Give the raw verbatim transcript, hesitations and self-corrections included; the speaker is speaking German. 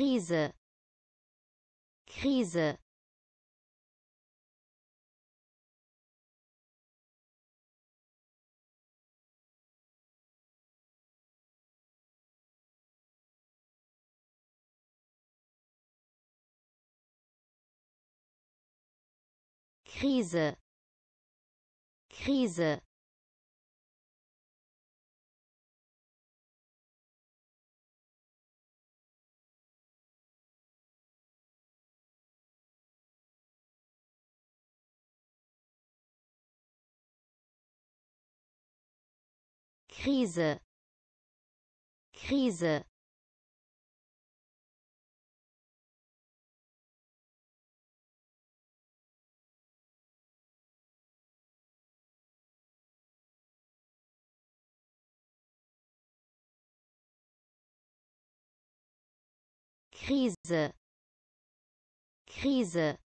Krise, Krise, Krise, Krise, Krise, Krise, Krise, Krise.